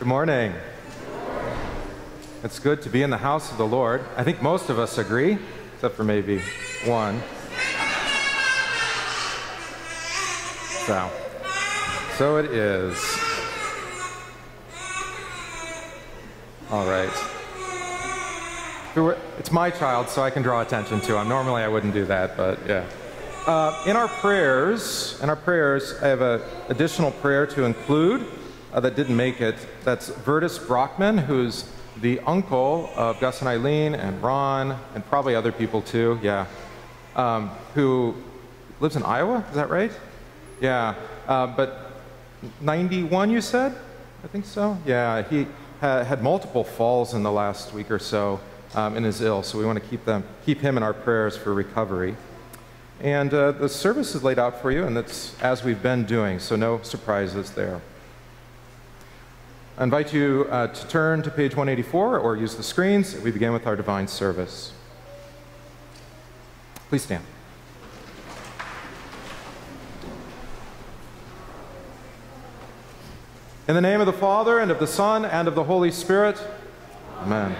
Good morning. Good morning. It's good to be in the house of the Lord. I think most of us agree, except for maybe one. So it is. All right. It's my child, so I can draw attention to him. Normally I wouldn't do that, but yeah. In our prayers, I have an additional prayer to include that didn't make it. That's Virtus Brockman, who's the uncle of Gus and Eileen and Ron and probably other people too, yeah, who lives in Iowa, is that right? Yeah, but 91 you said? I think so. Yeah, he had multiple falls in the last week or so and is ill, so we want to keep him in our prayers for recovery. And the service is laid out for you, and that's as we've been doing, so no surprises there. I invite you to turn to page 184 or use the screens. We begin with our divine service. Please stand. In the name of the Father, and of the Son, and of the Holy Spirit, amen.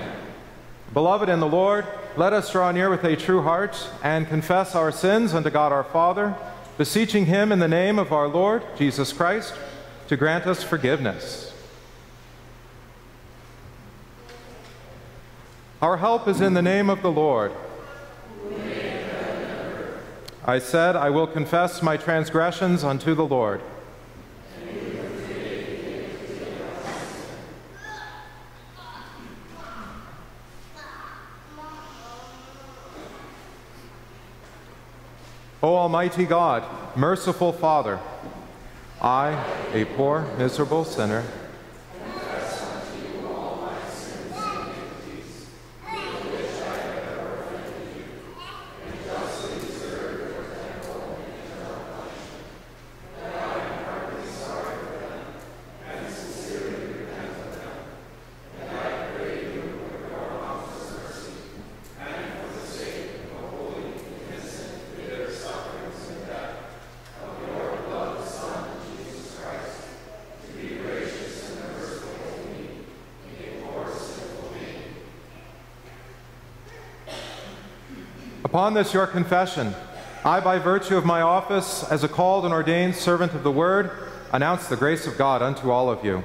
Beloved in the Lord, let us draw near with a true heart and confess our sins unto God our Father, beseeching him in the name of our Lord Jesus Christ to grant us forgiveness. Our help is in the name of the Lord. I said, I will confess my transgressions unto the Lord. O Almighty God, merciful Father, I, a poor, miserable sinner, confess unto you all my sins and iniquities, with which I have ever offended you, and justly deserve your temporal and eternal punishment. But I am heartily sorry for them, and sincerely repent of them, and I pray you for your boundless mercy, and for the sake of the holy, innocent, bitter Son. Upon this your confession, I, by virtue of my office as a called and ordained servant of the word, announce the grace of God unto all of you.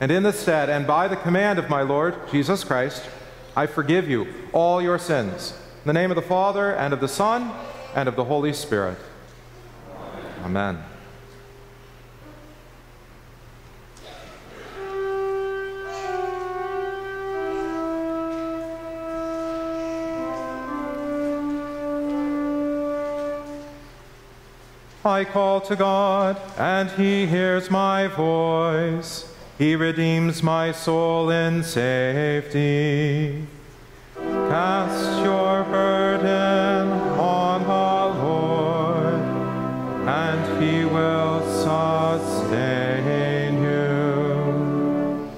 And in the stead, and by the command of my Lord Jesus Christ, I forgive you all your sins. In the name of the Father, and of the Son, and of the Holy Spirit. Amen. I call to God, and he hears my voice. He redeems my soul in safety. Cast your burden on the Lord, and he will sustain you.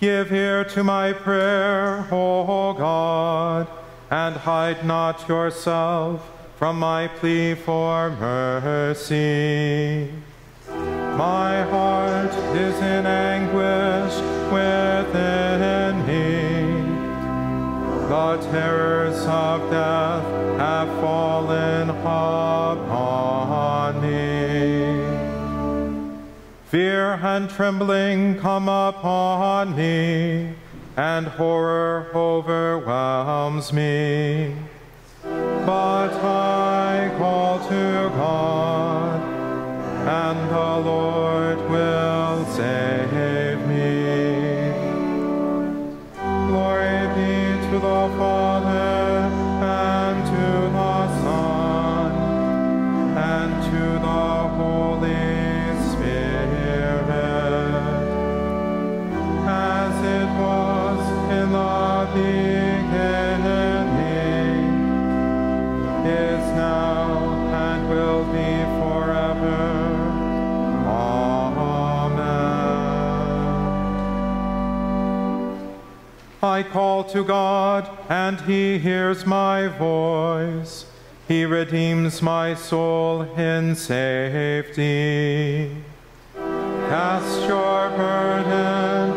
Give ear to my prayer, O God, and hide not yourself from my plea for mercy. My heart is in anguish within me. The terrors of death have fallen upon me. Fear and trembling come upon me, and horror overwhelms me. But I call to God, and the Lord will save me. Glory be to the Father, and to the Son, and to the Holy Spirit, as it was in the beginning, is now, and will be forever. Amen. I call to God, and he hears my voice. He redeems my soul in safety. Cast your burden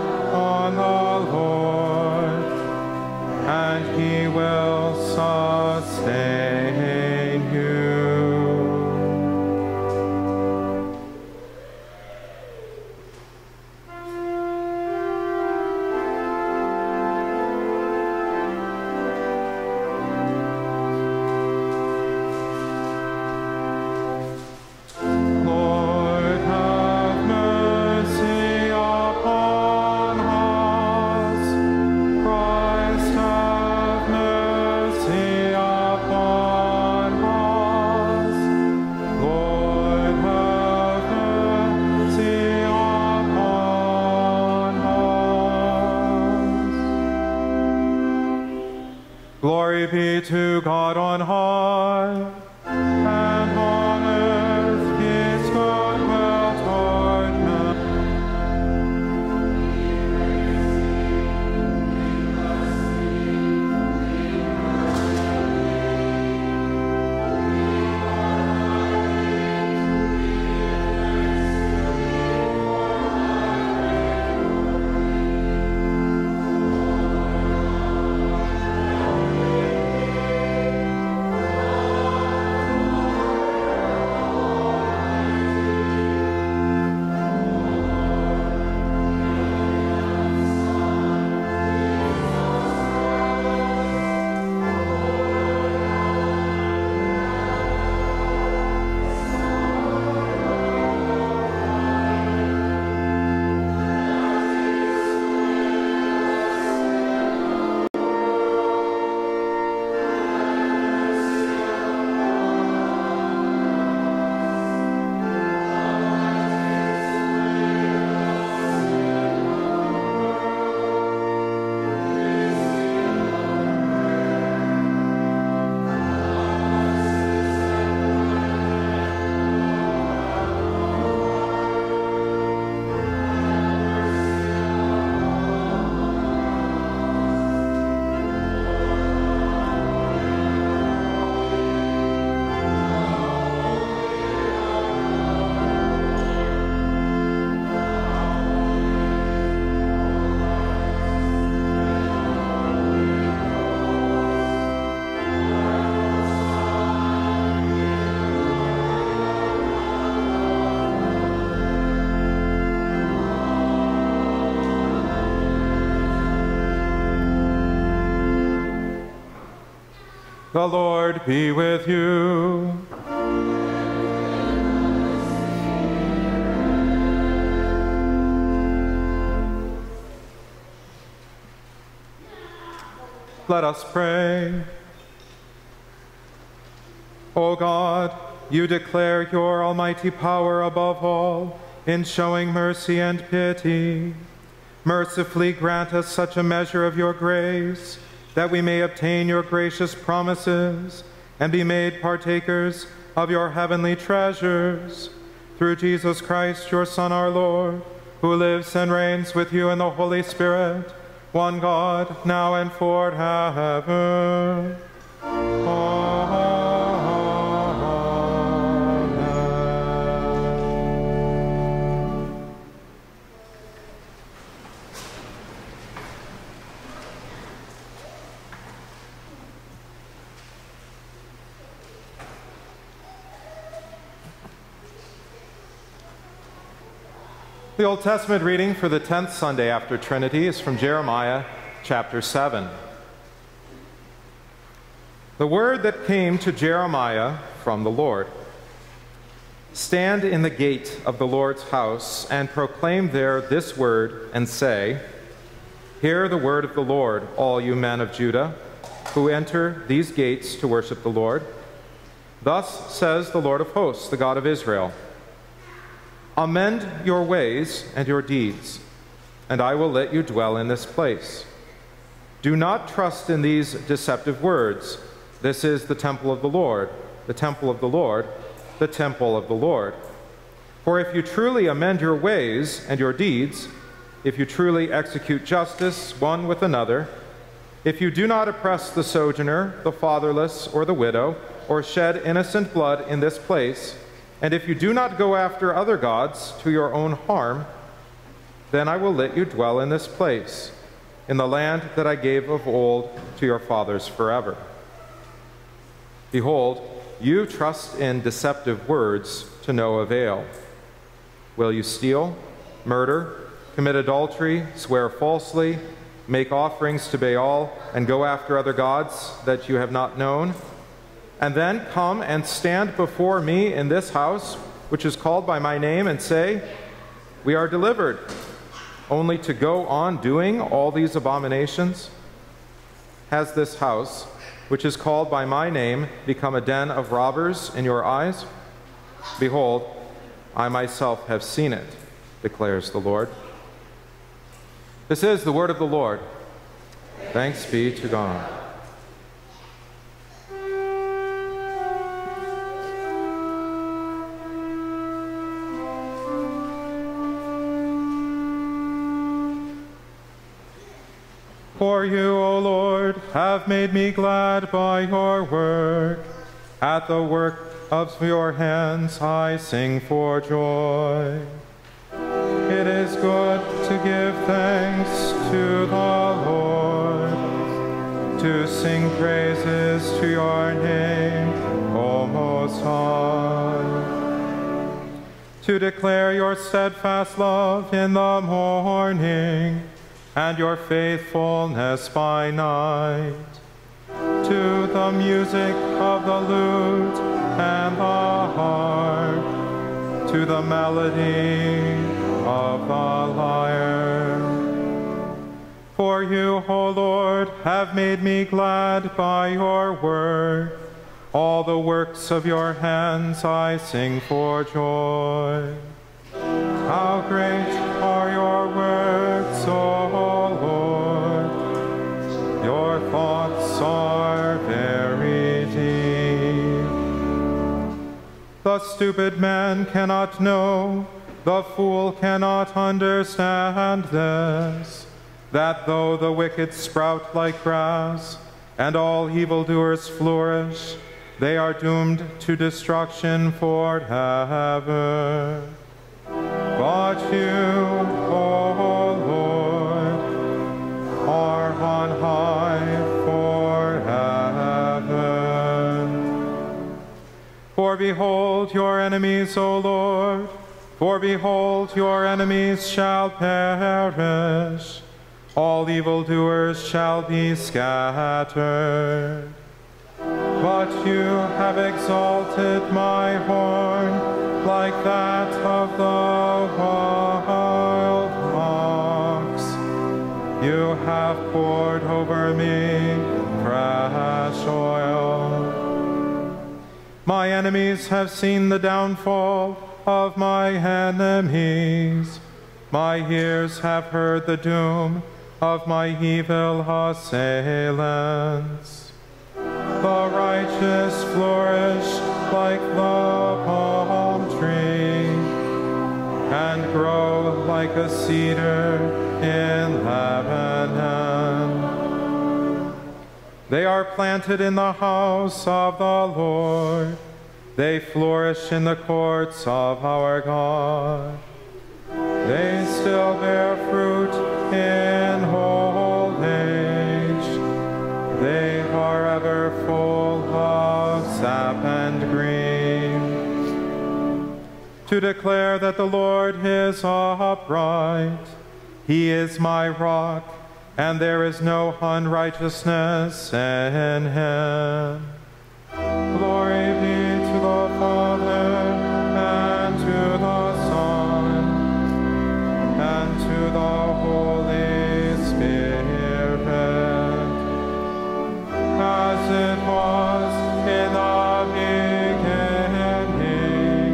will sustain you. Lord, have mercy upon us. Christ, have mercy upon us. Lord, have mercy upon us. Glory be to God on high. And on earth peace, good will toward men. The Lord be with you. Let us pray. O God, you declare your almighty power above all in showing mercy and pity. Mercifully grant us such a measure of your grace that we may obtain your gracious promises and be made partakers of your heavenly treasures. Through Jesus Christ, your Son, our Lord, who lives and reigns with you in the Holy Spirit, one God, now and forever. The Old Testament reading for the 10th Sunday after Trinity is from Jeremiah chapter 7. The word that came to Jeremiah from the Lord. Stand in the gate of the Lord's house and proclaim there this word and say, Hear the word of the Lord, all you men of Judah, who enter these gates to worship the Lord. Thus says the Lord of hosts, the God of Israel, Amend your ways and your deeds, and I will let you dwell in this place. Do not trust in these deceptive words. This is the temple of the Lord, the temple of the Lord, the temple of the Lord. For if you truly amend your ways and your deeds, if you truly execute justice one with another, if you do not oppress the sojourner, the fatherless, or the widow, or shed innocent blood in this place, and if you do not go after other gods to your own harm, then I will let you dwell in this place, in the land that I gave of old to your fathers forever. Behold, you trust in deceptive words to no avail. Will you steal, murder, commit adultery, swear falsely, make offerings to Baal, and go after other gods that you have not known? And then come and stand before me in this house, which is called by my name, and say, we are delivered, only to go on doing all these abominations? Has this house, which is called by my name, become a den of robbers in your eyes? Behold, I myself have seen it, declares the Lord. This is the word of the Lord. Thanks be to God. For you, O Lord, have made me glad by your work. At the work of your hands I sing for joy. It is good to give thanks to the Lord, to sing praises to your name, O Most High, to declare your steadfast love in the morning, and your faithfulness by night, to the music of the lute and the harp, to the melody of the lyre. For you, O Lord, have made me glad by your word. All the works of your hands I sing for joy. How great are your works, O Lord! Your thoughts are very deep. The stupid man cannot know, the fool cannot understand this, that though the wicked sprout like grass, and all evildoers flourish, they are doomed to destruction forever. But you, O Lord, are on high forever. For behold your enemies, O Lord, for behold your enemies shall perish. All evildoers shall be scattered. But you have exalted my horn like that of the wild ox. You have poured over me fresh oil. My enemies have seen the downfall of my enemies. My ears have heard the doom of my evil assailants. The righteous flourish like the palm tree, and grow like a cedar in Lebanon. They are planted in the house of the Lord. They flourish in the courts of our God. They still bear fruit in old age. They are ever full of sap and green. To declare that the Lord is upright. He is my rock, and there is no unrighteousness in him. Glory be to the Father, and to the Son, and to the Holy Spirit, as it was in the beginning,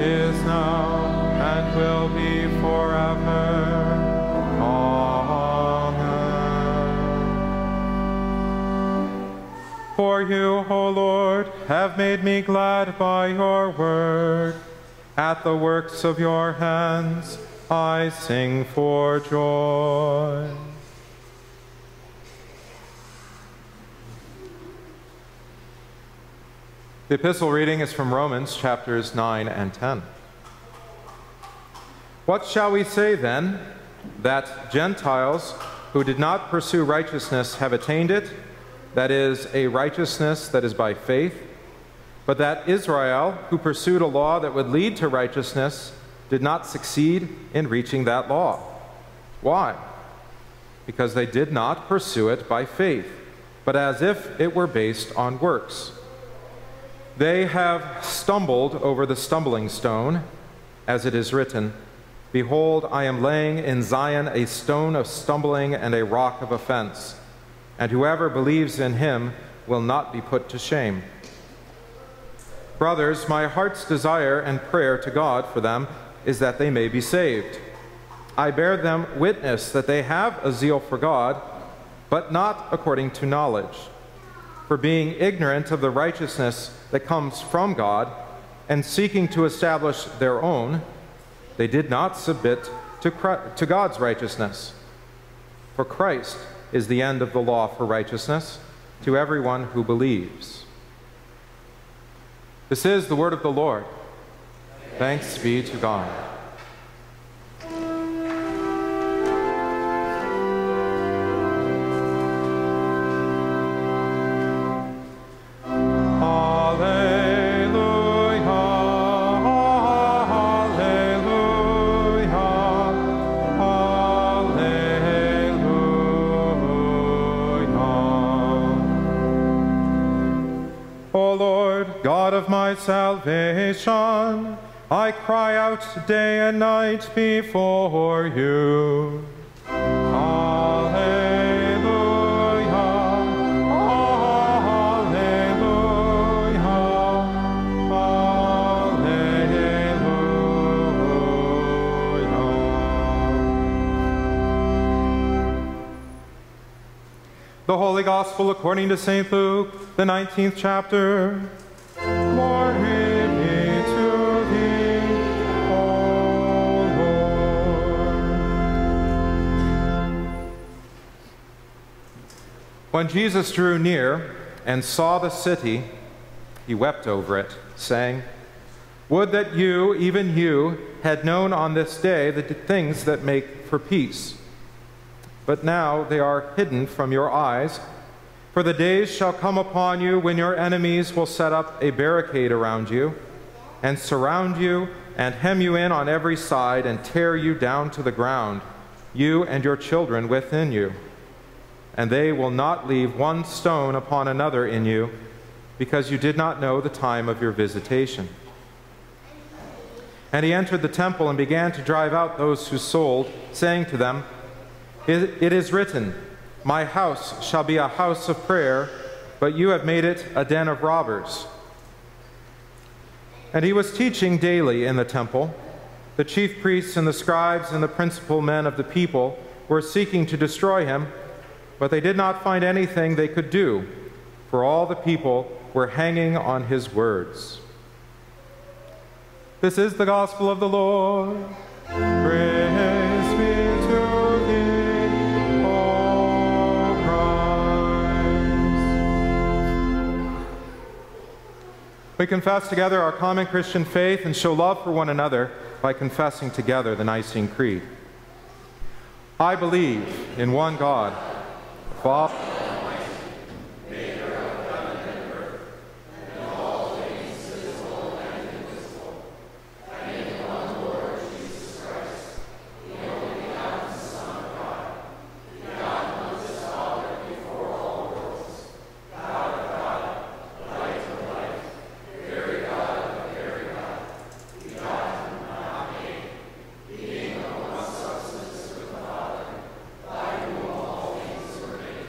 is now, and will be forever. Amen. For you, O Lord, have made me glad by your word. At the works of your hands I sing for joy. The epistle reading is from Romans chapters 9 and 10. What shall we say then? that Gentiles who did not pursue righteousness have attained it, that is, a righteousness that is by faith, but that Israel, who pursued a law that would lead to righteousness, did not succeed in reaching that law. Why? Because they did not pursue it by faith, but as if it were based on works. They have stumbled over the stumbling stone, as it is written, "Behold, I am laying in Zion a stone of stumbling and a rock of offense, and whoever believes in him will not be put to shame." Brothers, my heart's desire and prayer to God for them is that they may be saved. I bear them witness that they have a zeal for God, but not according to knowledge. For being ignorant of the righteousness that comes from God, and seeking to establish their own, they did not submit to God's righteousness. For Christ is the end of the law for righteousness to everyone who believes. This is the word of the Lord. Thanks be to God. Salvation, I cry out day and night before you. Alleluia, alleluia, alleluia. The Holy Gospel according to St. Luke, the 19th chapter. When Jesus drew near and saw the city, he wept over it, saying, "Would that you, even you, had known on this day the things that make for peace. But now they are hidden from your eyes. For the days shall come upon you when your enemies will set up a barricade around you, and surround you, and hem you in on every side, and tear you down to the ground, you and your children within you. And they will not leave one stone upon another in you, because you did not know the time of your visitation." And he entered the temple and began to drive out those who sold, saying to them, "It is written, 'My house shall be a house of prayer,' but you have made it a den of robbers." And he was teaching daily in the temple. The chief priests and the scribes and the principal men of the people were seeking to destroy him, but they did not find anything they could do, for all the people were hanging on his words. This is the gospel of the Lord. Praise be to thee, O Christ. We confess together our common Christian faith and show love for one another by confessing together the Nicene Creed. I believe in one God, Father Almighty, maker of heaven and earth, and all things visible and invisible, and in one Lord Jesus Christ, the only begotten Son of God, begotten of his Father before all worlds, God of God, light of light, very God of very God, begotten, not made, being of one substance with the Father, by whom all things were made,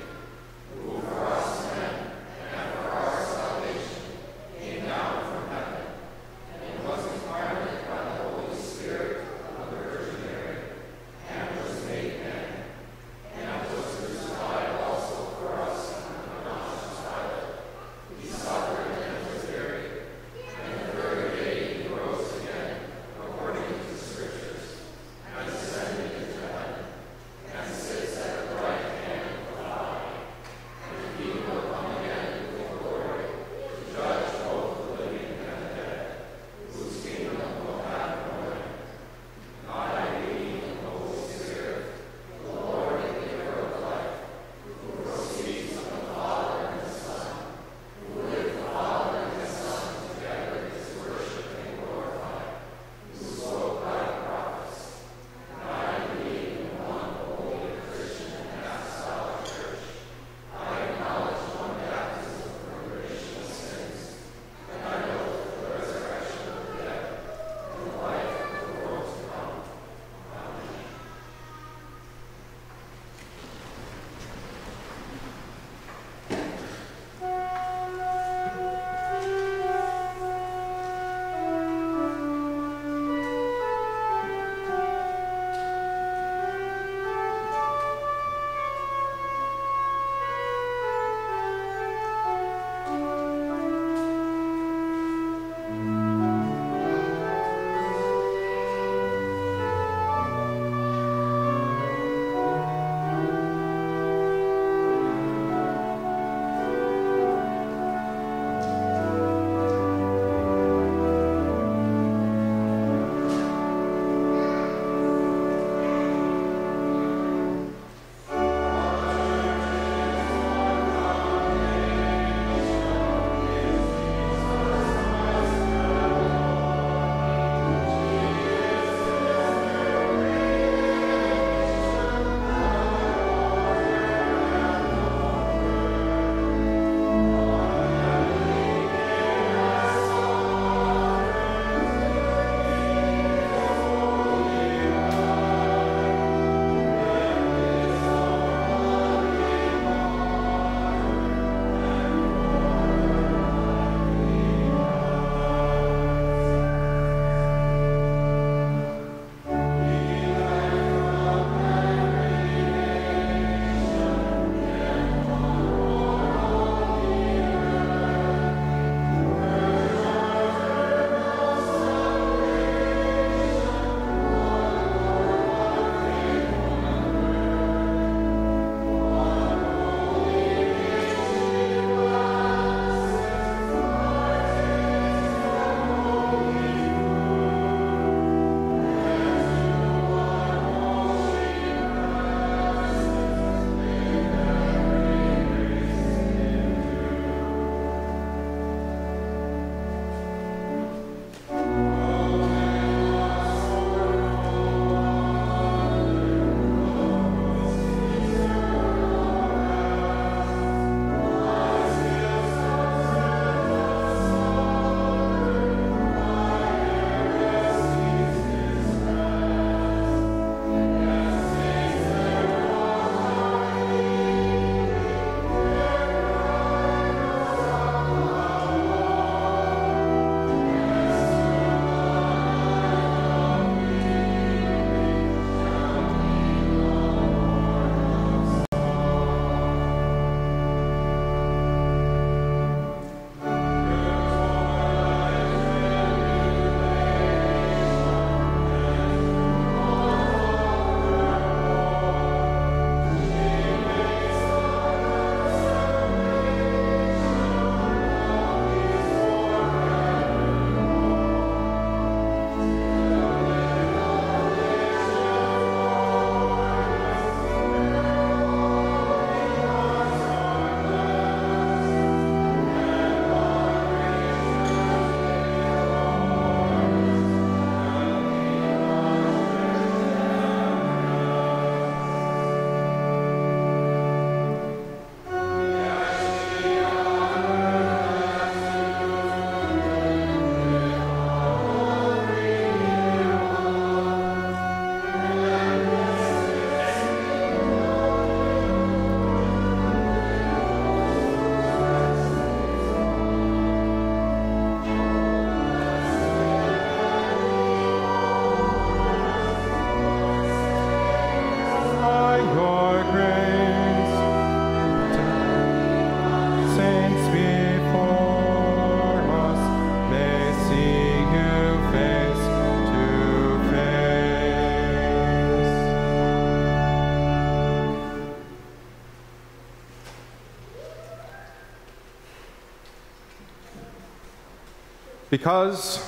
because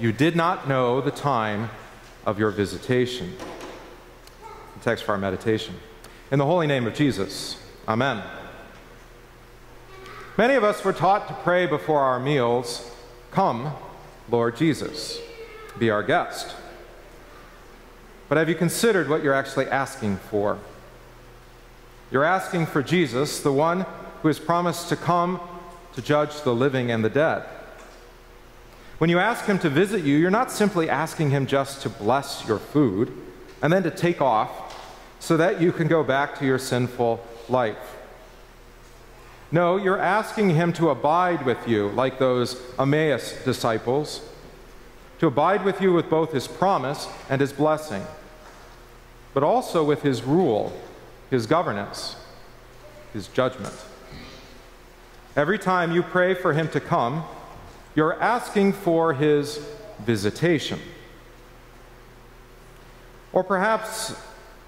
you did not know the time of your visitation. The text for our meditation. In the holy name of Jesus, amen. Many of us were taught to pray before our meals, "Come, Lord Jesus, be our guest." But have you considered what you're actually asking for? You're asking for Jesus, the one who has promised to come to judge the living and the dead. When you ask him to visit you, you're not simply asking him just to bless your food and then to take off so that you can go back to your sinful life. No, you're asking him to abide with you, like those Emmaus disciples, to abide with you with both his promise and his blessing, but also with his rule, his governance, his judgment. Every time you pray for him to come, you're asking for his visitation. Or perhaps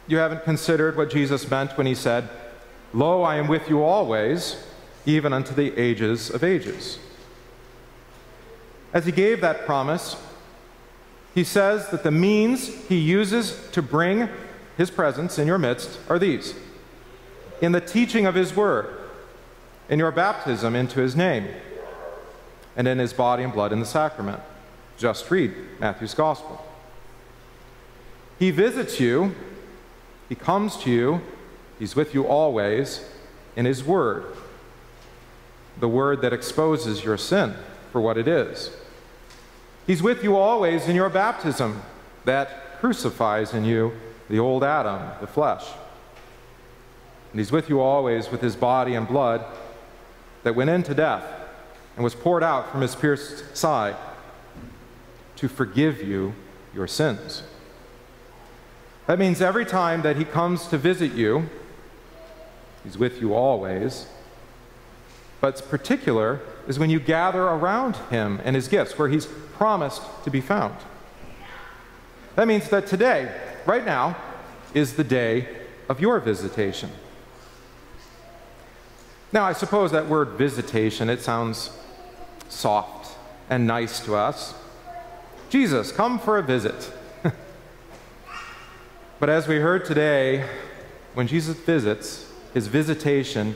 you haven't considered what Jesus meant when he said, "Lo, I am with you always, even unto the ages of ages." As he gave that promise, he says that the means he uses to bring his presence in your midst are these: in the teaching of his word, in your baptism into his name, and in his body and blood in the sacrament. Just read Matthew's Gospel. He visits you, he comes to you, he's with you always in his word, the word that exposes your sin for what it is. He's with you always in your baptism that crucifies in you the old Adam, the flesh. And he's with you always with his body and blood that went into death and was poured out from his pierced side to forgive you your sins. That means every time that he comes to visit you, he's with you always. But particular is when you gather around him and his gifts, where he's promised to be found. That means that today, right now, is the day of your visitation. Now, I suppose that word visitation, it sounds soft and nice to us. Jesus, come for a visit. But as we heard today, when Jesus visits, his visitation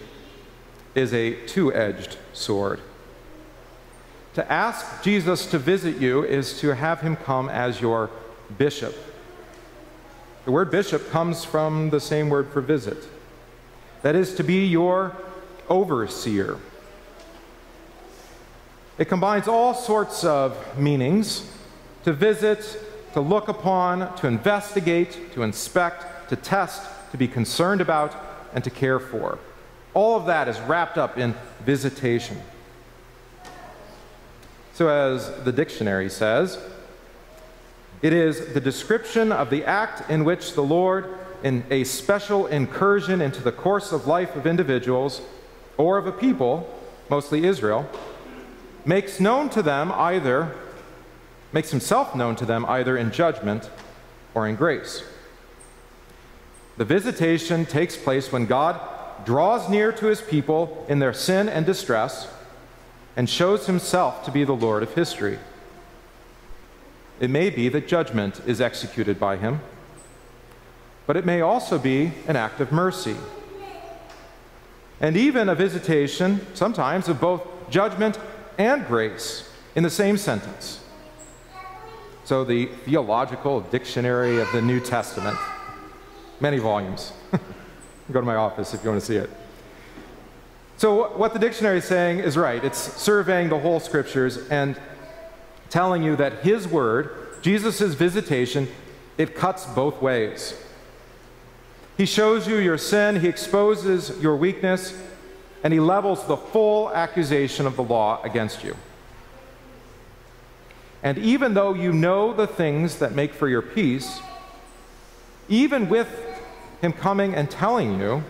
is a two-edged sword. To ask Jesus to visit you is to have him come as your bishop. The word bishop comes from the same word for visit. That is to be your overseer. It combines all sorts of meanings: to visit, to look upon, to investigate, to inspect, to test, to be concerned about, and to care for. All of that is wrapped up in visitation. So as the dictionary says, it is the description of the act in which the Lord, in a special incursion into the course of life of individuals or of a people, mostly Israel, makes himself known to them either in judgment or in grace. The visitation takes place when God draws near to his people in their sin and distress and shows himself to be the Lord of history. It may be that judgment is executed by him, but it may also be an act of mercy, and even a visitation sometimes of both judgment and grace in the same sentence. So the theological dictionary of the New Testament, many volumes. Go to my office if you want to see it. So what the dictionary is saying is right. It's surveying the whole scriptures and telling you that his word, Jesus' visitation, it cuts both ways. He shows you your sin, he exposes your weakness, and he levels the full accusation of the law against you. And even though you know the things that make for your peace, even with him coming and telling you,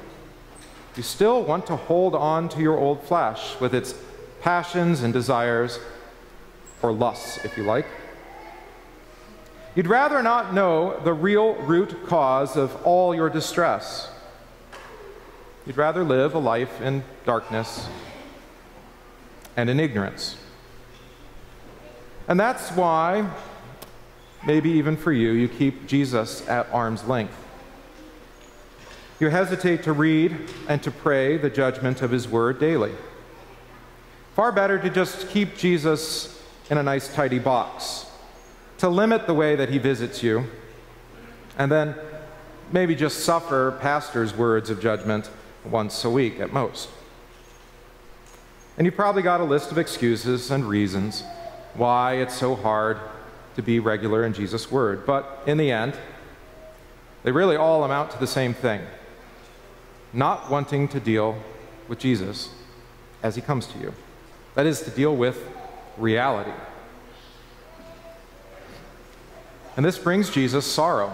you still want to hold on to your old flesh with its passions and desires, or lusts, if you like. You'd rather not know the real root cause of all your distress. You'd rather live a life in darkness and in ignorance. And that's why, maybe even for you, you keep Jesus at arm's length. You hesitate to read and to pray the judgment of his word daily. Far better to just keep Jesus in a nice tidy box, to limit the way that he visits you, and then maybe just suffer pastor's words of judgment once a week at most. And you've probably got a list of excuses and reasons why it's so hard to be regular in Jesus' word. But in the end, they really all amount to the same thing: not wanting to deal with Jesus as he comes to you. That is, to deal with reality. And this brings Jesus sorrow.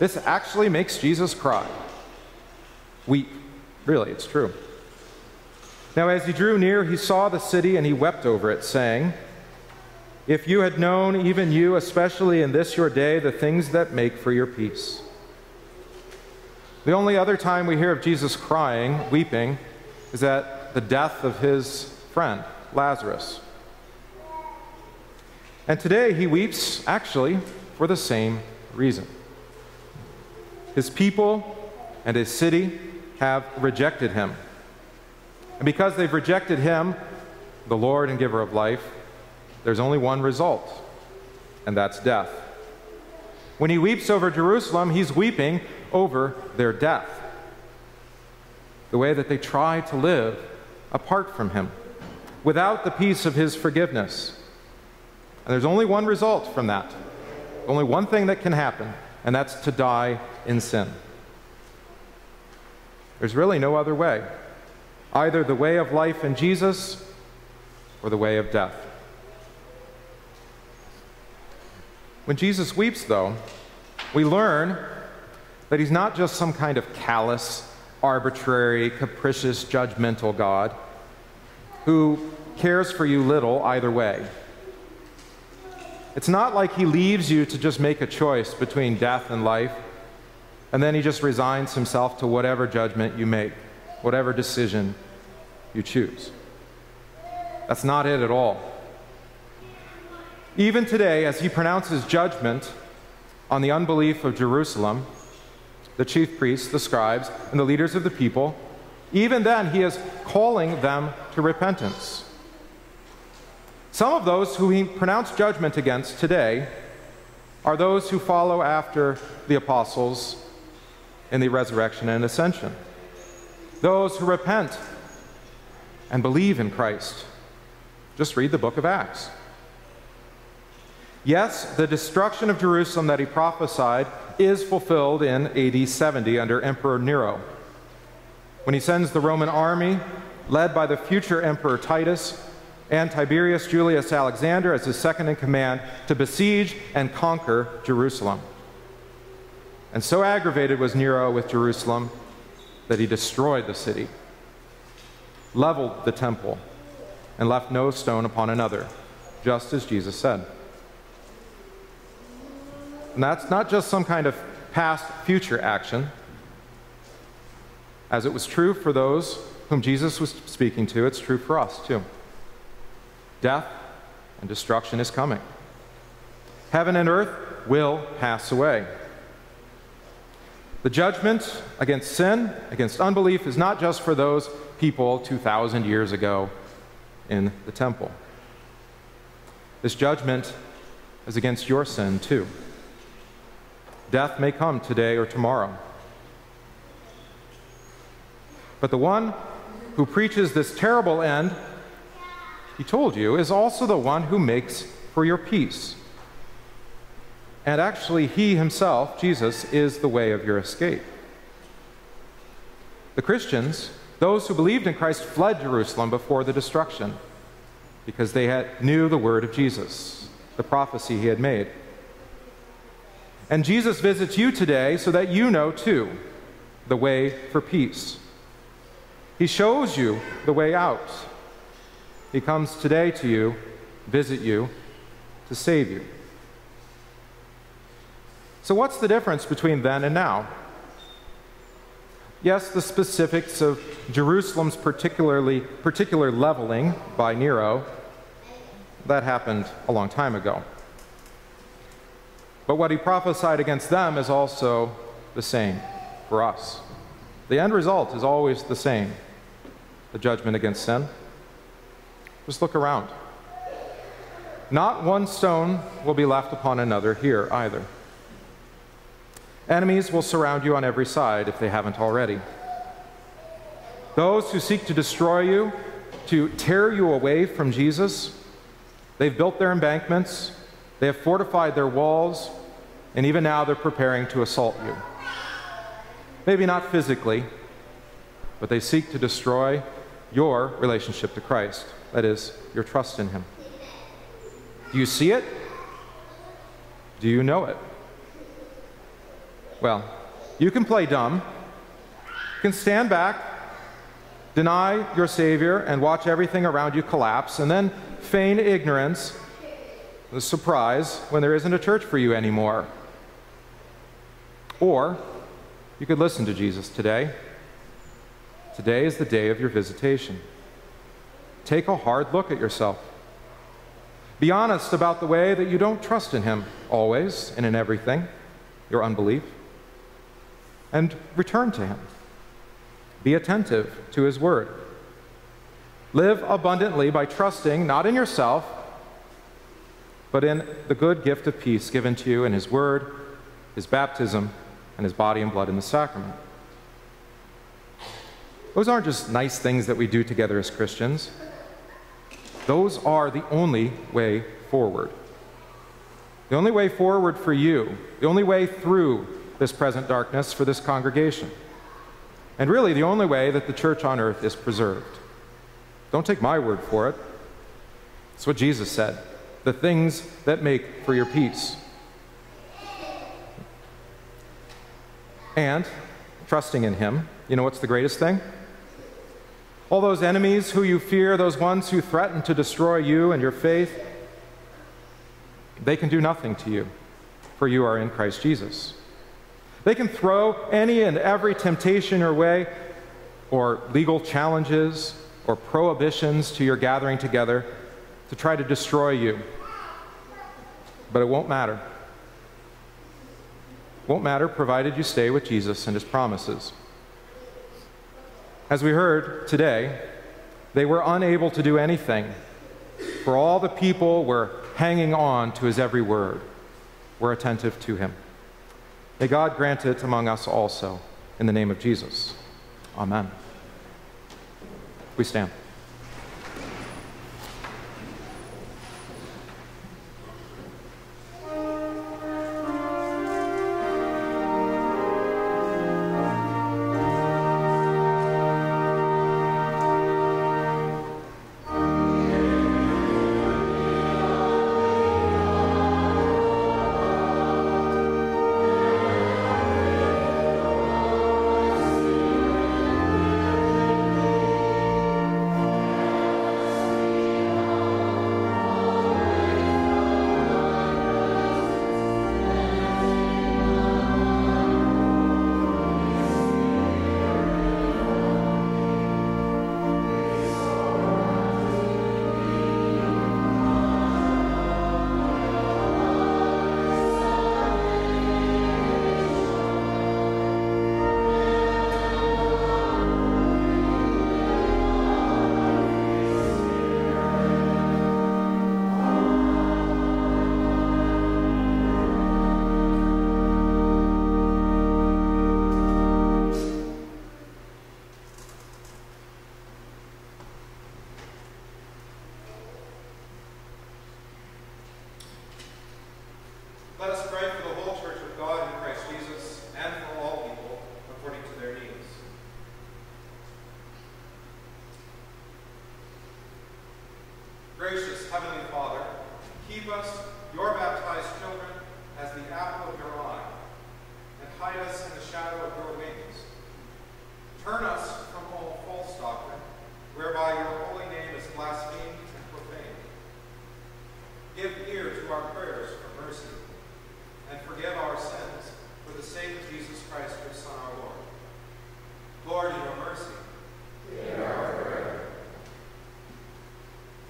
This actually makes Jesus cry. Weep. Really, it's true. Now, as he drew near, he saw the city, and he wept over it, saying, "If you had known, even you, especially in this your day, the things that make for your peace." The only other time we hear of Jesus crying, weeping, is at the death of his friend, Lazarus. And today he weeps, actually, for the same reason. His people and his city have rejected him. And because they've rejected him, the Lord and giver of life, there's only one result, and that's death. When he weeps over Jerusalem, he's weeping over their death, the way that they try to live apart from him, without the peace of his forgiveness. And there's only one result from that, only one thing that can happen, and that's to die in sin. There's really no other way. Either the way of life in Jesus or the way of death. When Jesus weeps, though, we learn that he's not just some kind of callous, arbitrary, capricious, judgmental God who cares for you little either way. It's not like he leaves you to just make a choice between death and life, and then he just resigns himself to whatever judgment you make, whatever decision you choose. That's not it at all. Even today, as he pronounces judgment on the unbelief of Jerusalem, the chief priests, the scribes, and the leaders of the people, even then he is calling them to repentance. Some of those who he pronounced judgment against today are those who follow after the apostles in the resurrection and ascension. Those who repent and believe in Christ. Just read the book of Acts. Yes, the destruction of Jerusalem that he prophesied is fulfilled in AD 70 under Emperor Nero, when he sends the Roman army, led by the future Emperor Titus and Tiberius Julius Alexander as his second in command, to besiege and conquer Jerusalem. And so aggravated was Nero with Jerusalem that he destroyed the city, leveled the temple, and left no stone upon another, just as Jesus said. And that's not just some kind of past-future action. As it was true for those whom Jesus was speaking to, it's true for us, too. Death and destruction is coming. Heaven and earth will pass away. The judgment against sin, against unbelief, is not just for those people 2,000 years ago in the temple. This judgment is against your sin, too. Death may come today or tomorrow. But the one who preaches this terrible end, he told you, is also the one who makes for your peace. And actually, he himself, Jesus, is the way of your escape. The Christians, those who believed in Christ, fled Jerusalem before the destruction because they knew the word of Jesus, the prophecy he had made. And Jesus visits you today so that you know, too, the way for peace. He shows you the way out. He comes today to you, visit you, to save you. So what's the difference between then and now? Yes, the specifics of Jerusalem's particular leveling by Nero That happened a long time ago. But what he prophesied against them is also the same for us. The end result is always the same, the judgment against sin. Just look around. Not one stone will be left upon another here either. Enemies will surround you on every side if they haven't already. Those who seek to destroy you, to tear you away from Jesus, they've built their embankments, they have fortified their walls, and even now they're preparing to assault you. Maybe not physically, but they seek to destroy your relationship to Christ, that is, your trust in Him. Do you see it? Do you know it? Well, you can play dumb, you can stand back, deny your Savior, and watch everything around you collapse, and then feign ignorance, the surprise, when there isn't a church for you anymore. Or you could listen to Jesus today. Today is the day of your visitation. Take a hard look at yourself. Be honest about the way that you don't trust in Him always and in everything, your unbelief, and return to Him. Be attentive to His word. Live abundantly by trusting not in yourself, but in the good gift of peace given to you in His word, His baptism, and His body and blood in the sacrament. Those aren't just nice things that we do together as Christians. Those are the only way forward. The only way forward for you, the only way through this present darkness for this congregation. And really, the only way that the church on earth is preserved. Don't take my word for it. It's what Jesus said, the things that make for your peace. And trusting in Him, you know what's the greatest thing? All those enemies who you fear, those ones who threaten to destroy you and your faith, they can do nothing to you, for you are in Christ Jesus. They can throw any and every temptation your way, or legal challenges, or prohibitions to your gathering together to try to destroy you. But it won't matter. Won't matter provided you stay with Jesus and His promises. As we heard today, they were unable to do anything, for all the people were hanging on to His every word, were attentive to Him. May God grant it among us also, in the name of Jesus. Amen. We stand.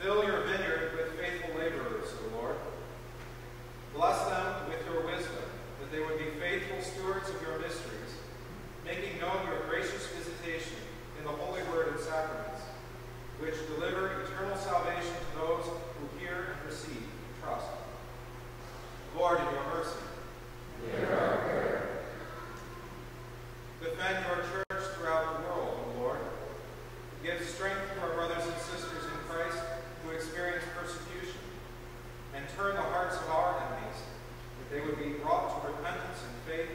Fill your vineyard with faithful laborers deliver eternal salvation to those who hear and receive and trust. Lord, in your mercy, hear our prayer. Defend your church throughout the world, O Lord. Give strength to our brothers and sisters in Christ who experience persecution, and turn the hearts of our enemies that they would be brought to repentance and faith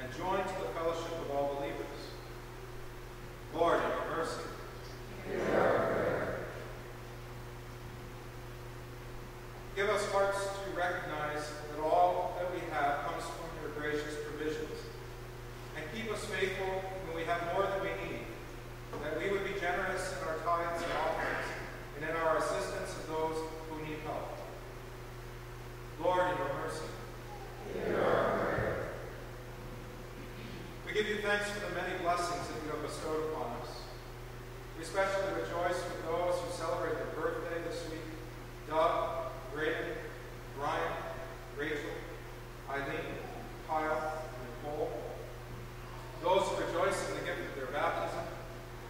and joined to the fellowship of all believers. Lord, in your mercy, hear our prayer. Give us hearts to recognize that all that we have comes from your gracious provisions, and keep us faithful when we have more than we need, that we would be generous in our tithes and offerings, and in our assistance of those who need help. Lord, in your mercy, hear our prayer. We give you thanks for the many blessings that you have bestowed upon us. We especially rejoice with those who celebrate their birthday this week: Doug, Braden, Brian, Rachel, Eileen, Kyle, and Nicole. Those who rejoice in the gift of their baptism: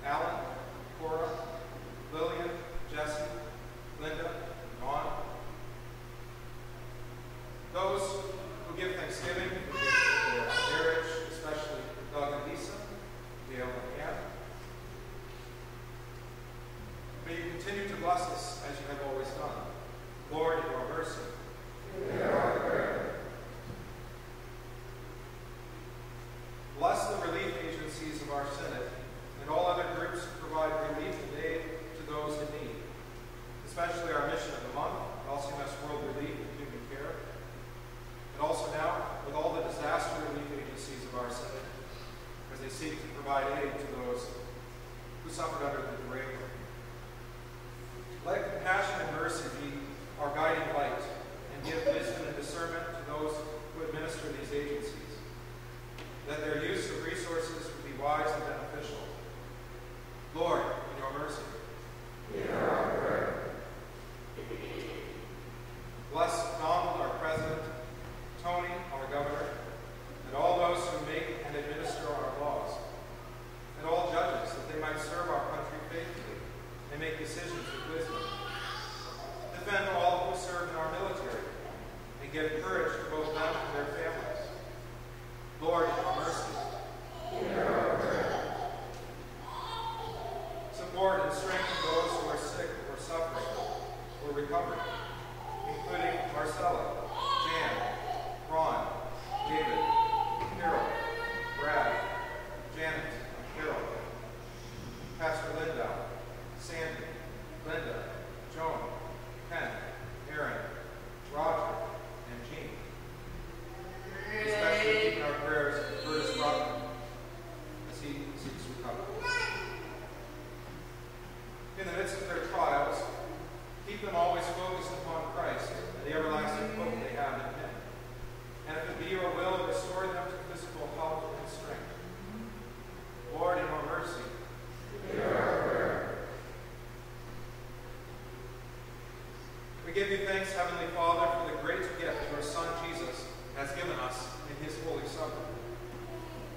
Alan, Cora, Lillian, Jesse, Linda, and Dawn. Those who give thanksgiving for their marriage, especially Doug and Lisa, Dale and Ann. May you continue to bless us as you have always done. Lord, in your mercy, hear our prayer. Bless the relief agencies of our Synod and all other groups who provide relief and aid to those in need, especially our Mission of the Month, LCMS World Relief and Human Care. And also now, with all the disaster relief agencies of our Synod, as they seek to provide aid to those who suffered under the derailment. Let compassion and mercy be our guiding light, and give wisdom and discernment to those who administer these agencies, that their use of resources would be wise and beneficial. Lord, in your mercy, hear our prayer. Bless Donald, our president, Tony, our governor, and all those who make and administer our laws, and all judges, that they might serve our country faithfully and make decisions with wisdom. Defend all who serve in our military, and give courage to both them and their families. Lord, in your mercy, hear our prayer. Support and strengthen those who are sick or suffering or recovering, including Marcella, Jan, Ron, David, Carol, Brad, Janet, Carol, Pastor Linda, Sandy, Linda, Joan, Ken, Aaron, Roger, and Jean. Especially keeping our prayers for Virtus Brockman as he seeks recovery. In the midst of their trials, keep them always focused upon Christ and the everlasting hope they have in him. And if it be your will, restore them to physical health and strength. Lord, in your mercy, hear our prayer. We give you thanks, Heavenly Father, for the great gift your Son Jesus has given us in his Holy Supper.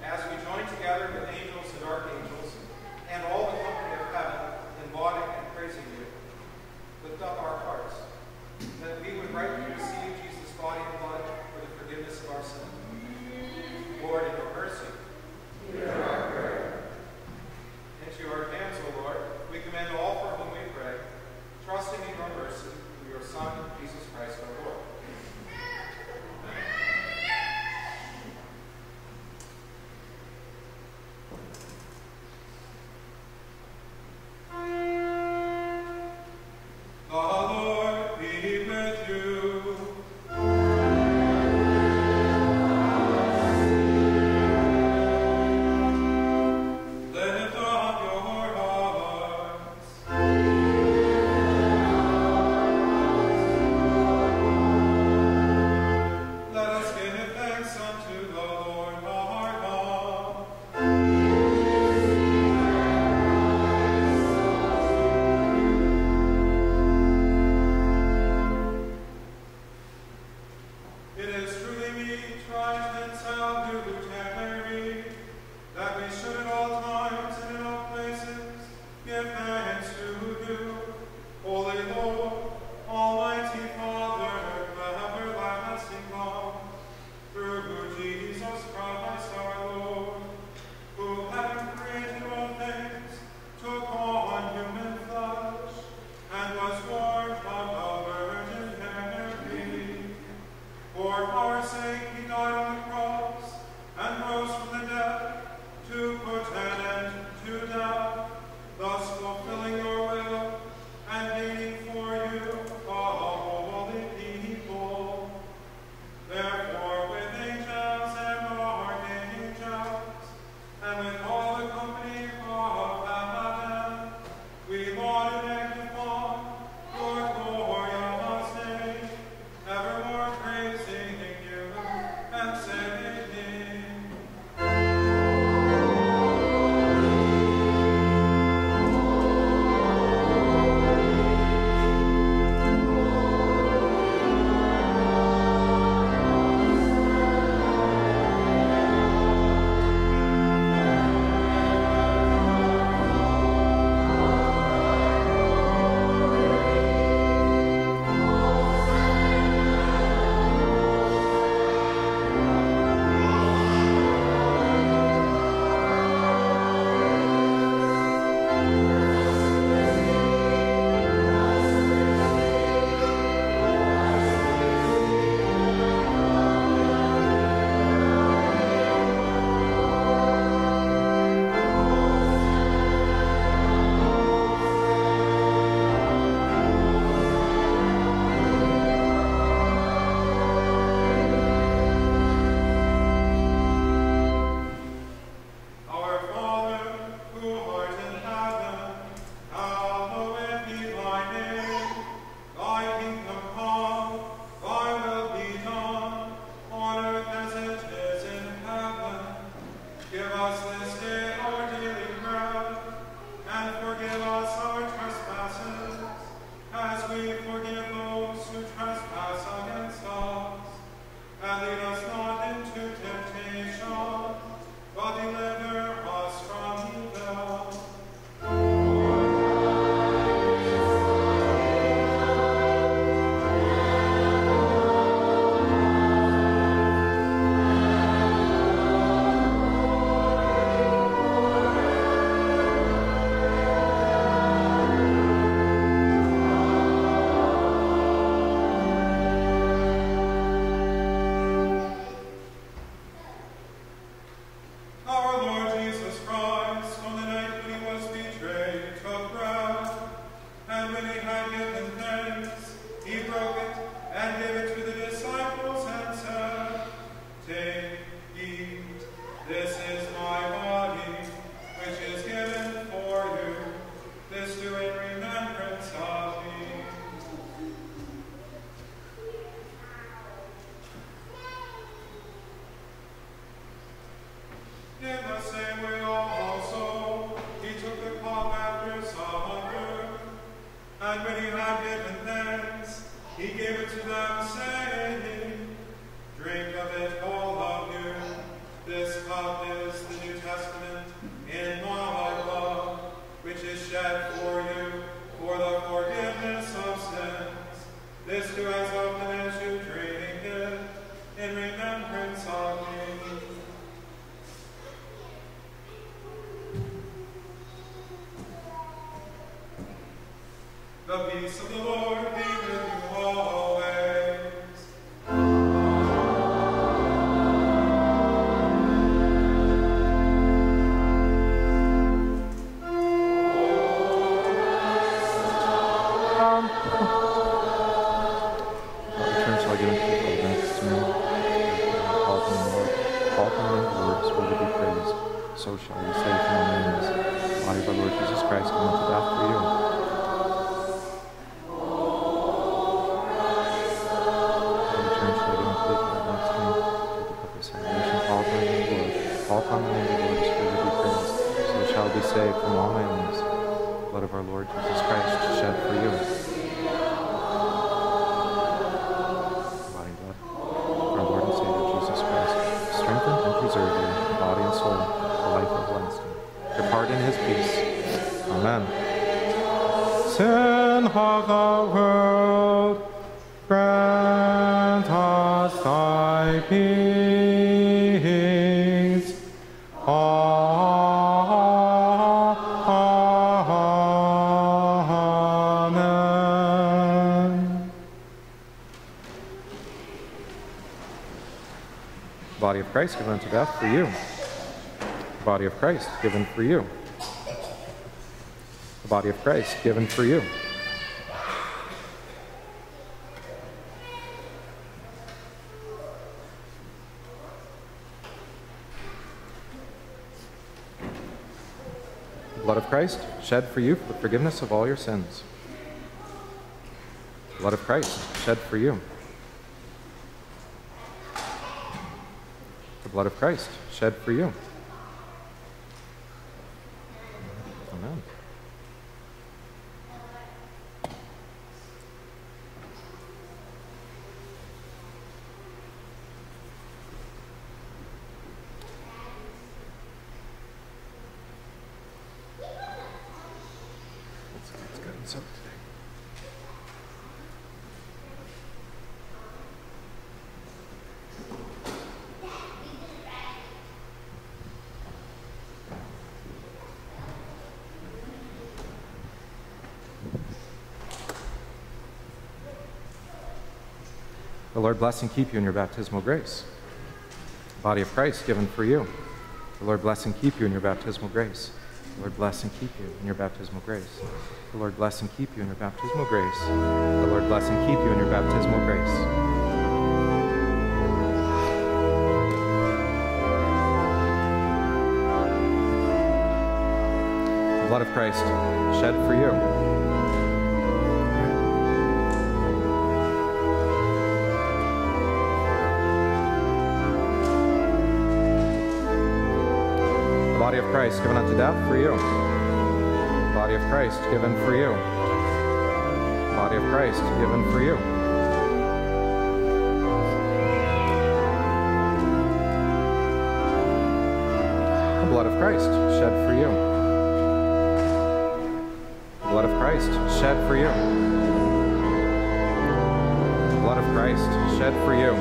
As we join together with angels and archangels and all the company of heaven in lauding and praising you, lift up our hearts, that we would rightly receive Jesus' body and blood for the forgiveness of our sin. Lord, in your mercy, hear our prayer. Into your hands, O Lord, we commend all for whom we pray, trusting in your mercy through your Son, Jesus Christ, our Lord. Amen. Holy Lord, Almighty Father, ever lasting God, through who Jesus Christ our Lord, who having created all things, took on human flesh, and was born of a Virgin Mary. For our sake he died on the cross, and rose from the dead, to put an end to death, thus fulfilling your will, and leading for you a holy people. Therefore with angels and archangels, and with all the company of heaven, we laud and magnify your glorious name, evermore praising you and singing. Saved from all my enemies. Blood of our Lord Jesus Christ shed for you. and of the world, grant us thy peace. Amen. Body of Christ given to death for you. Body of Christ given for you. The body of Christ given for you. The blood of Christ shed for you for the forgiveness of all your sins. The blood of Christ shed for you. The blood of Christ shed for you. Amen. The Lord bless and keep you in your baptismal grace. The body of Christ given for you. The Lord bless and keep you in your baptismal grace. The Lord bless and keep you in your baptismal grace. The Lord bless and keep you in your baptismal grace. The Lord bless and keep you in your baptismal grace. The blood of Christ shed for you. Body of Christ given unto death for you. Body of Christ given for you. Body of Christ given for you. The blood of Christ shed for you. The blood of Christ shed for you. The blood of Christ shed for you.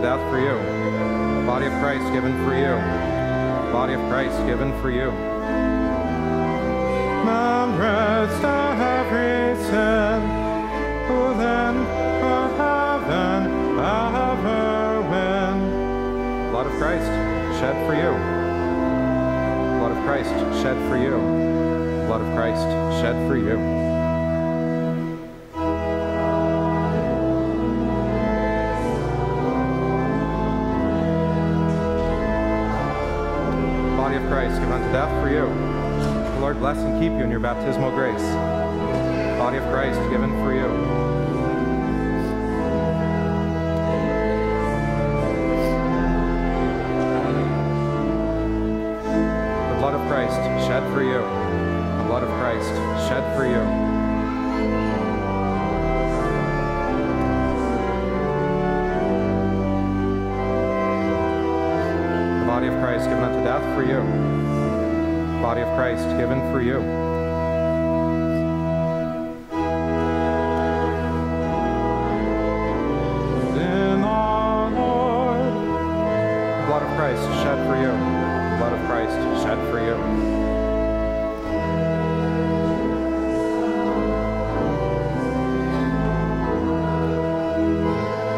Death for you. The body of Christ given for you. The body of Christ given for you. Remembrance of every sin, who then from heaven ever win. Blood of Christ shed for you. Blood of Christ shed for you. Blood of Christ shed for you. Death for you. The Lord bless and keep you in your baptismal grace. The body of Christ given for you. The blood of Christ shed for you. The blood of Christ shed for you. The body of Christ given unto death for you. Body of Christ given for you. In our Lord. The blood of Christ shed for you. The blood of Christ shed for you.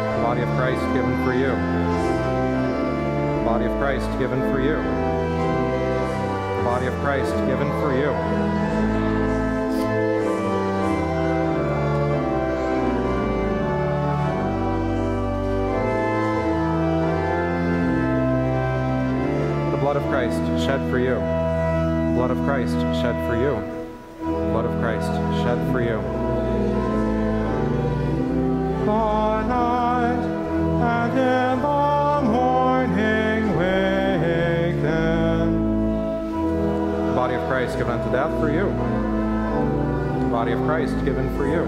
The body of Christ given for you. The body of Christ given for you. Body of Christ given for you. The blood of Christ shed for you. The blood of Christ shed for you. The blood of Christ shed for you. By night and in the morning wake then. Body of Christ given unto death for you. Body of Christ given for you.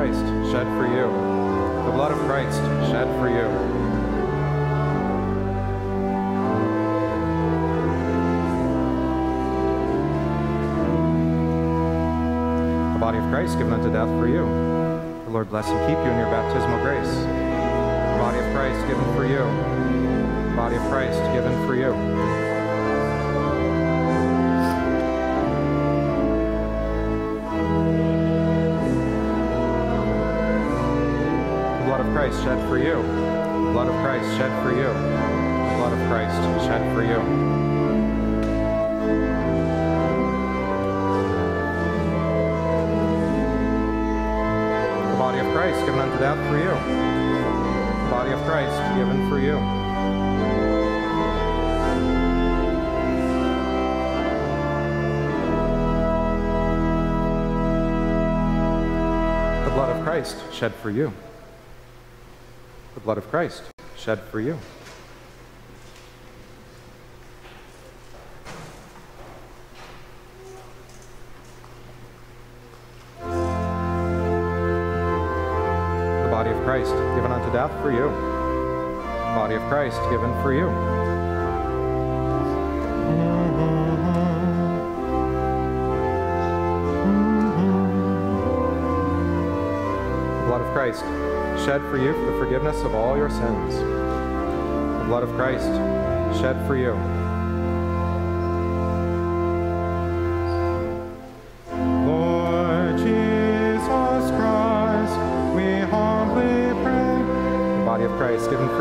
Christ shed for you. The blood of Christ shed for you. Body of Christ given unto death for you. The Lord bless and keep you in your baptismal grace. Body of Christ given for you. Body of Christ given for you. The blood of Christ shed for you. The blood of Christ shed for you. The blood of Christ shed for you. Body of Christ given unto death for you. Body of Christ given for you. The blood of Christ shed for you. The blood of Christ shed for you. Christ given unto death for you. Body of Christ given for you. The blood of Christ shed for you for the forgiveness of all your sins. The blood of Christ shed for you. Christ given for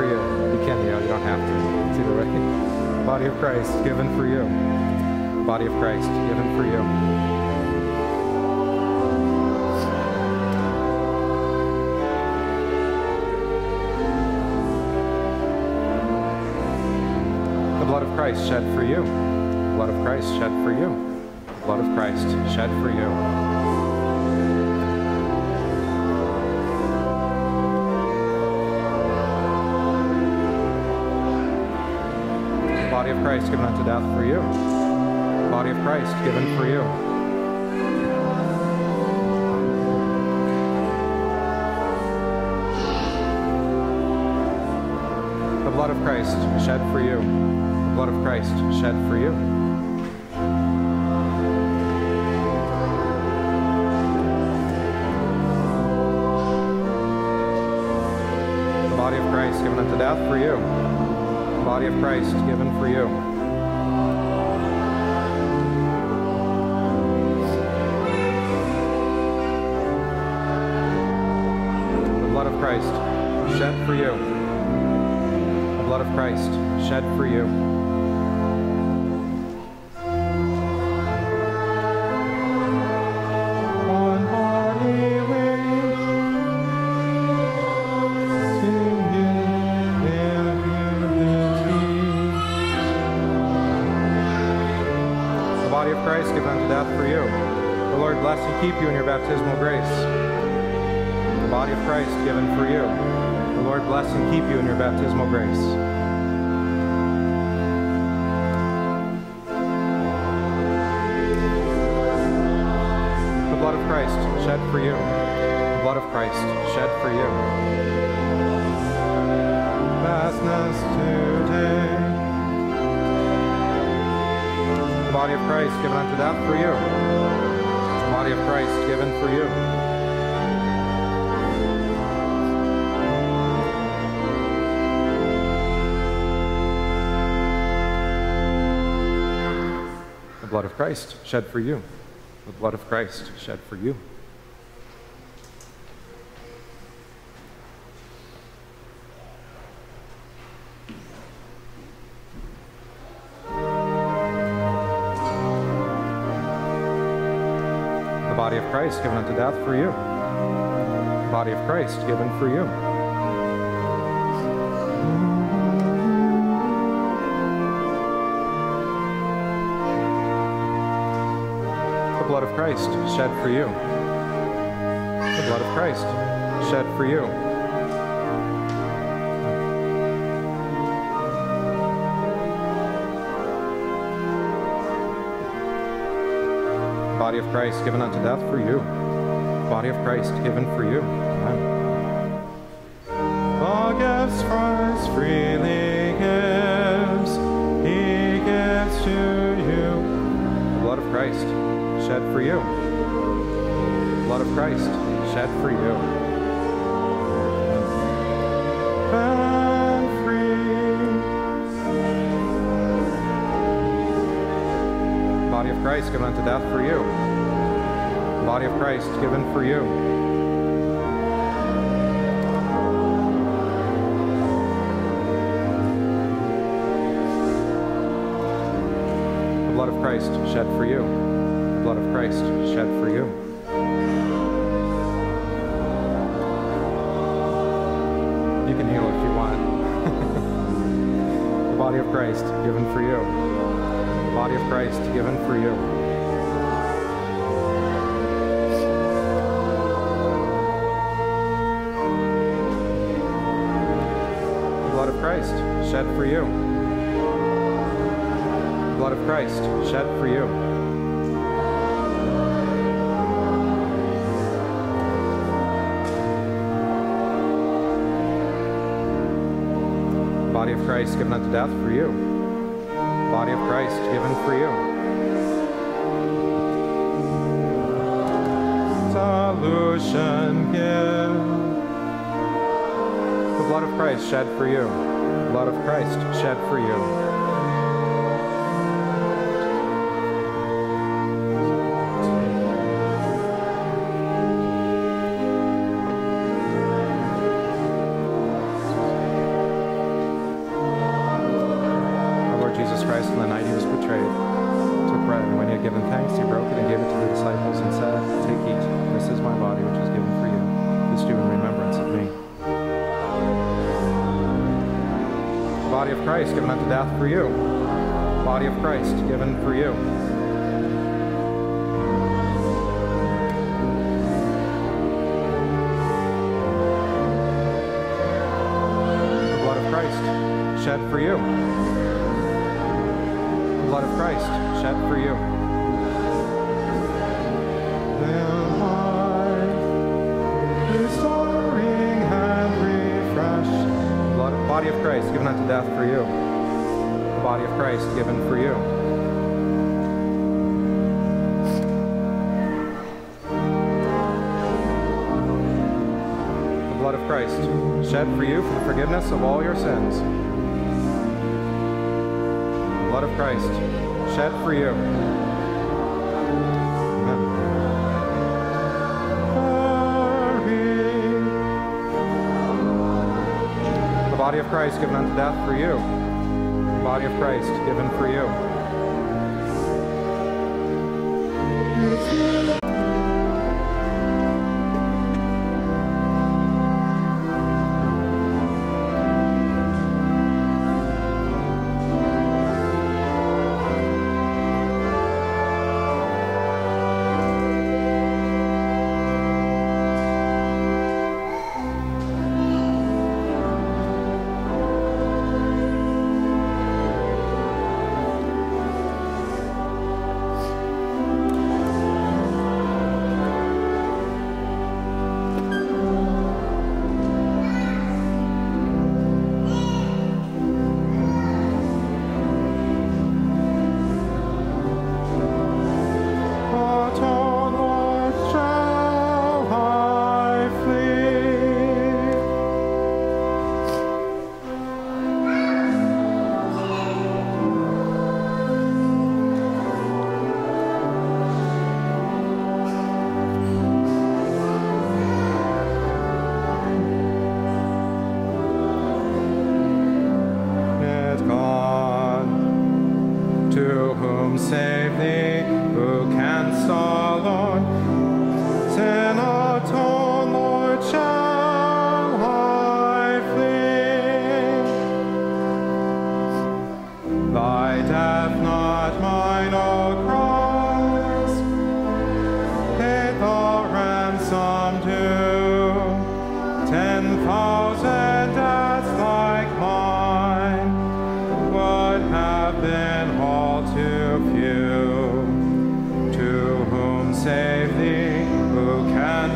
you. You can, you know, you don't have to. It's either way. Body of Christ given for you. Body of Christ given for you. The blood of Christ shed for you. The blood of Christ shed for you. The blood of Christ shed for you. Body of Christ given unto death for you. Body of Christ given for you. The blood of Christ shed for you. The blood of Christ shed for you. The body of Christ given unto death for you. Body of Christ given for you. The blood of Christ shed for you. The blood of Christ shed for you. Keep you in your baptismal grace. The body of Christ given for you. The Lord bless and keep you in your baptismal grace. The blood of Christ shed for you. The blood of Christ shed for you. Vastness today. The body of Christ given unto death for you. Body of Christ given for you. The blood of Christ shed for you. The blood of Christ shed for you. Body of Christ given unto death for you. Body of Christ given for you. The blood of Christ shed for you. The blood of Christ shed for you. Body of Christ given unto death for you. body of Christ given for you. Amen. All gifts Christ freely gives, he gives to you. The blood of Christ shed for you. The blood of Christ shed for you. Body of Christ given unto death for you. Body of Christ given for you. The blood of Christ shed for you. The blood of Christ shed for you. You can heal if you want. The body of Christ given for you. Body of Christ given for you. The blood of Christ shed for you. The blood of Christ shed for you. The body of Christ given unto death for you. Body of Christ given for you. Solution give. The blood of Christ shed for you. The blood of Christ shed for you. Christ given unto death for you. Body of Christ given for you. The blood of Christ shed for you. The blood of Christ shed for you. Body of Christ given unto death for you. The body of Christ given for you. The blood of Christ shed for you for the forgiveness of all your sins. The blood of Christ shed for you. Body of Christ given unto death for you. Body of Christ given for you. Save thee, who can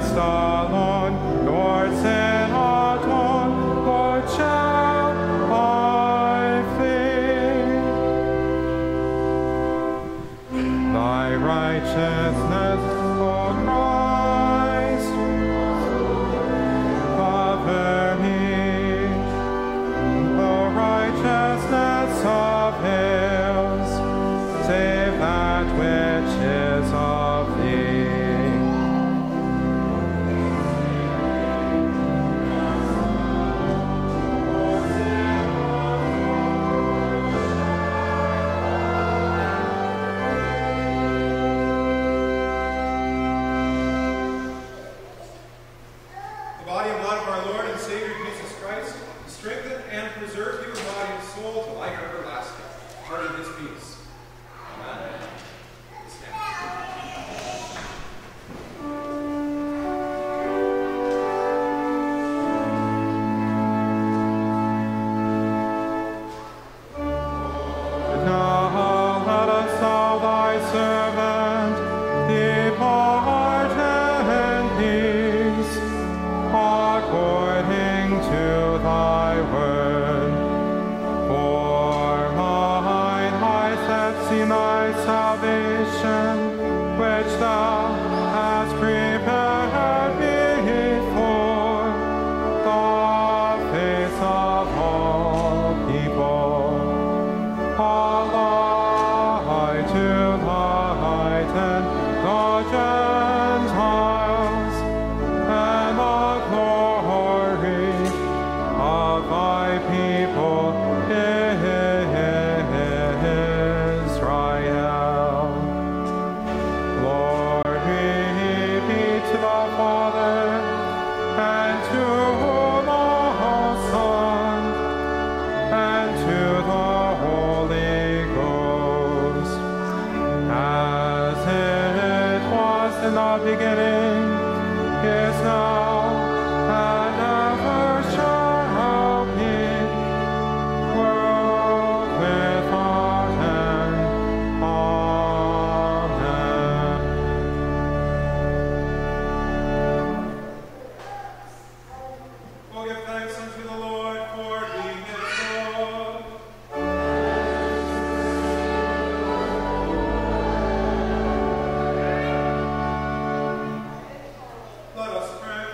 Let us pray.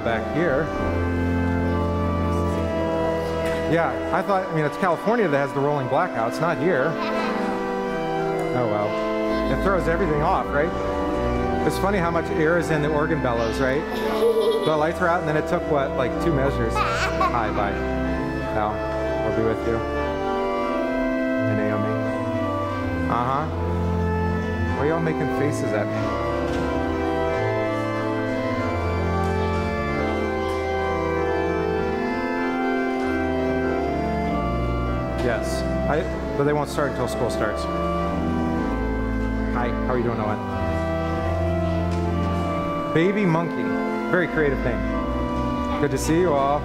Back here. Yeah, I thought, I mean, it's California that has the rolling blackouts, not here. Oh well. It throws everything off, right? It's funny how much air is in the organ bellows, right? The lights were out and then it took, what, like 2 measures. Hi, bye. Al, we'll be with you. And Naomi. Uh-huh. Why are y'all making faces at me? Yes, but they won't start until school starts. Hi, how are you doing, Owen? Baby monkey, very creative name. Good to see you all. I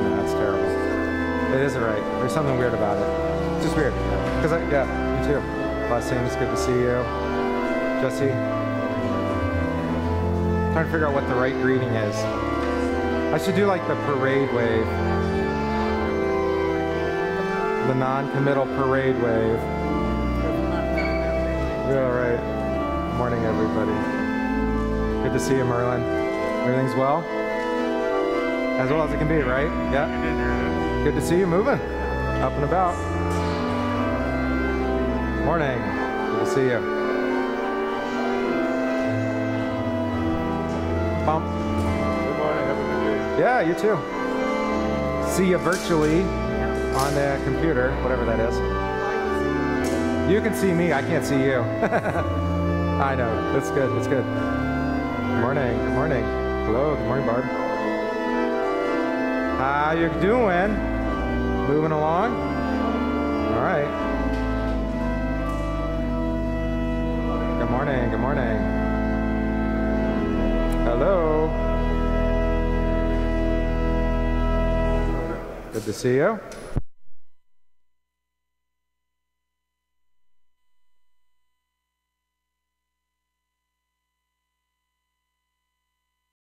know, that's terrible. It isn't right, there's something weird about it. It's just weird, because yeah, you too. Blessings, good to see you. Jesse, I'm trying to figure out what the right greeting is. I should do like the parade wave. The non-committal parade wave. All right. Morning, everybody. Good to see you, Merlin. Everything's well? As well as it can be, right? Yeah? Good to see you moving. Up and about. Morning. Good to see you. Bump. Yeah, you too. See you virtually on the computer, whatever that is. You can see me, I can't see you. I know, that's good, that's good. Good morning, good morning. Hello, good morning, Barb. How you doing? Moving along? All right. Good morning, good morning. Hello. Good to see you.